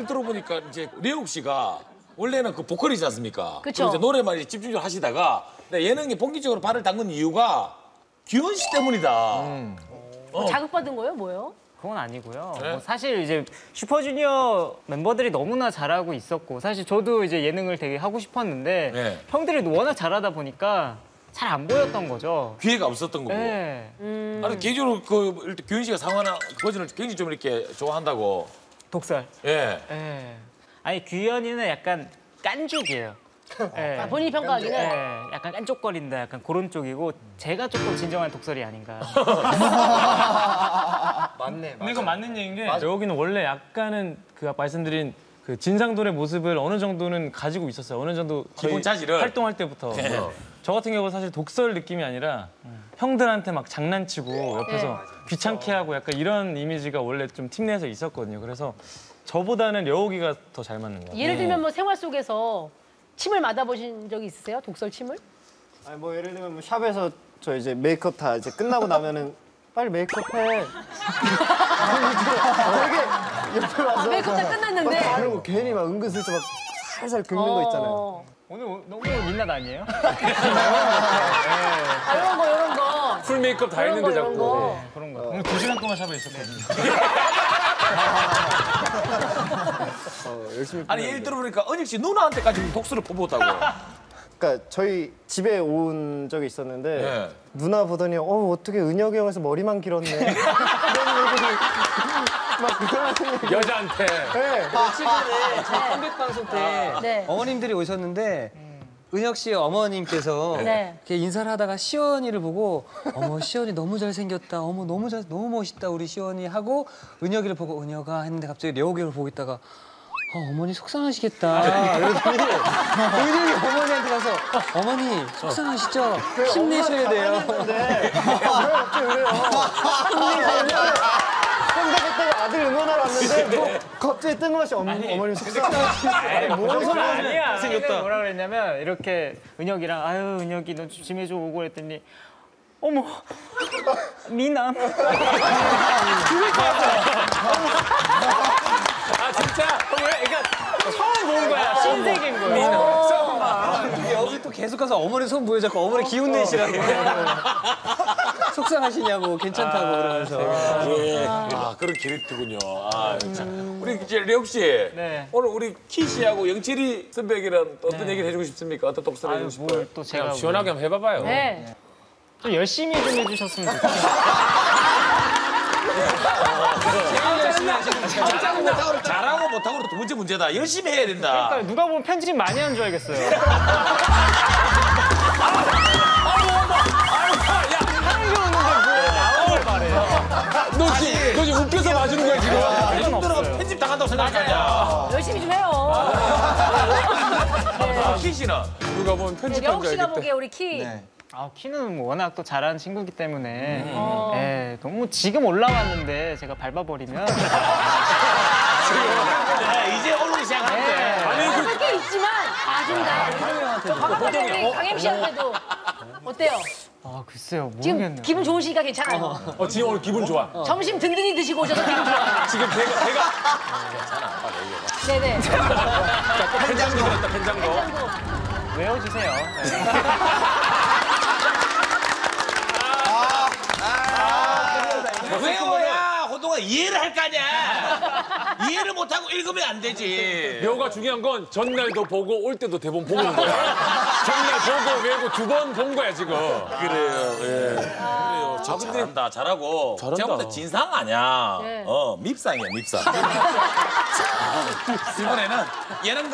얘기를 들어보니까 이제 려욱 씨가 원래는 그 보컬이지 않습니까? 그렇죠. 이제 노래만 이제 집중적으로 하시다가 예능에 본격적으로 발을 담근 이유가 규현 씨 때문이다. 뭐 자극받은 거예요? 뭐요? 그건 아니고요. 네? 뭐 사실 이제 슈퍼주니어 멤버들이 너무나 잘하고 있었고 사실 저도 이제 예능을 되게 하고 싶었는데 네. 형들이 워낙 잘하다 보니까 잘 안 보였던 거죠. 기회가 없었던 거고. 네. 아니 개인적으로 그 규현 씨가 상하나 버전을 굉장히 좀 이렇게 좋아한다고. 독살. 예. 예. 아니 규현이는 약간 깐족이에요. 예. 아, 본인 평가하기는 예. 약간 깐족거린다, 약간 그런 쪽이고 제가 조금 진정한 독설이 아닌가. 맞네. 근데 이건 맞는 얘기인 게 여기는 원래 약간은 그 아까 말씀드린. 그 진상돌의 모습을 어느 정도는 가지고 있었어요. 어느 정도 기본 차질을 활동할 때부터. 네. 저 같은 경우는 사실 독설 느낌이 아니라 형들한테 막 장난치고 옆에서 네. 귀찮게 하고 약간 이런 이미지가 원래 좀 팀 내에서 있었거든요. 그래서 저보다는 려욱이가 더 잘 맞는 것 같아요. 예를 들면 뭐 생활 속에서 침을 맞아보신 적이 있으세요? 독설 침을? 아니 뭐 예를 들면 뭐 샵에서 저 이제 메이크업 다 이제 끝나고 나면은 빨리 메이크업해. 옆에 와서 메이크업 다 끝났는데 막 그러고 괜히 막 은근슬쩍 막 살살 긁는 거 있잖아요. 오늘 너무 민낯 아니에요? 아, 이런 거 이런 거 풀 메이크업 다 했는데 자꾸 거. 네, 그런 거. 오늘 2시간 동안 샵에 있었거든요. 열심히 아니 예를 들어보니까 은혁 씨 누나한테까지 독수를 뽑았다고. 그러니까 저희 집에 온 적이 있었는데 네. 누나 보더니 어떻게 은혁이 형에서 머리만 길었네. 이런 얘기를 막 그런 여자한테. 네. 최근에 저희 컴백 방송 때 네. 어머님들이 오셨는데 은혁 씨 어머님께서 네. 이렇게 인사를 하다가 시원이를 보고 어머 시원이 너무 잘생겼다. 어머 너무 멋있다 우리 시원이 하고 은혁이를 보고 은혁아 했는데 갑자기 려욱이를 보고 있다가 어머니 속상하시겠다. 그러더니 은혁이 어머니한테 가서 어머니 속상하시죠? 힘내셔야 돼요. 힘내셔야 혼자 그때 아들 응원하러 왔는데 뭐 갑자기 뜬금없이 어머니 속상하시겠다. 뭔 소리 아니야. 뭐라 그랬냐면 이렇게 은혁이랑 아유 은혁이 너 짐해줘 오고 그랬더니 어머 미남. 아 진짜? 그러니까 처음 보는 거야. 신세계인 거야. 미남. 잠깐만. 여기 또 계속 가서 어머니 손 보여줬고 어머니 기운 내시라고. 속상하시냐고 괜찮다고 그러면서. 예. 아 그런 캐릭터군요. 아 참. 우리 이제 려욱 씨. 네. 오늘 우리 키 씨하고 영철이 선배에게는 어떤 얘기를 해주고 싶습니까? 어떤 독서를 해주고 싶어요? 뭘 또 제가 시원하게 한번 해봐봐요. 네. 좀 열심히 좀 해주셨으면 좋겠어요. 잘하고 못하고 두 번째 문제다. 열심히 해야 된다. 그러니까 누가 보면 편집이 많이 한 줄 알겠어요. 너 지금 웃겨서 맞은 거야 지금. 힘들어 편집 당한다고 생각하냐. 열심히 좀 해요. 키 씨는 누가 보면 편집 한 줄 알겠다. 려욱 씨가 보기에 우리 키. 아, 키는 워낙 또 잘하는 친구이기 때문에 예, 너무 지금 올라왔는데 제가 밟아버리면 이제 오르기 시작하는데 아니 그게 있지만 아준다. 저 방학생이 강현 씨한테도 어때요? 아 글쎄요 모르겠네요. 지금 기분 좋으시니까 괜찮아요. 지금 오늘 기분 좋아. 점심 든든히 드시고 오셔서 기분 좋아. 지금 배가 괜찮아. 네네. 펜장도 들었다 펜장도. 외워주세요. 외워야 호동아 이해를 할 거 아니야. 이해를 못하고 읽으면 안 되지. 려욱아 중요한 건 전날도 보고 올 때도 대본 보는 거야. 전날 보고 외우고 두 번 본 거야 지금. 그래요. 예. 그래요. 저 잘한다 잘하고. 제가 볼 때 진상 아니야. 밉상이야 밉상. 이번에는 예능.